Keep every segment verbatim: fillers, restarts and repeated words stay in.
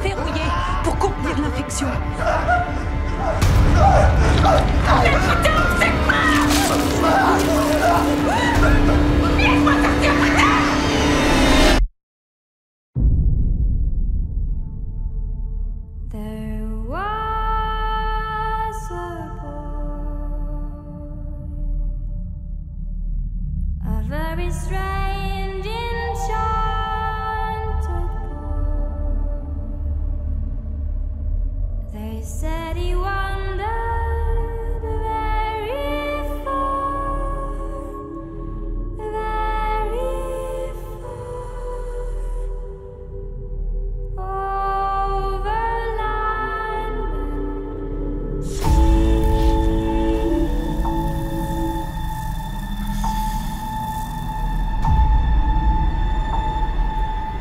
verrouillé pour contenir l'infection. Mais putain, c'est quoi? Laisse-moi sortir, putain! There was a boy, a very strange enchanted boy. They said he wandered very far, very far, over land and sea.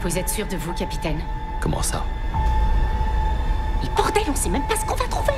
Vous êtes sûr de vous, capitaine? Comment ça? Bordel, on sait même pas ce qu'on va trouver.